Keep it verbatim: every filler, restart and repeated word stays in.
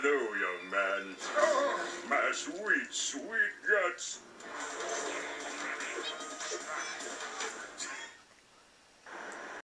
Hello, young man. My sweet, sweet guts.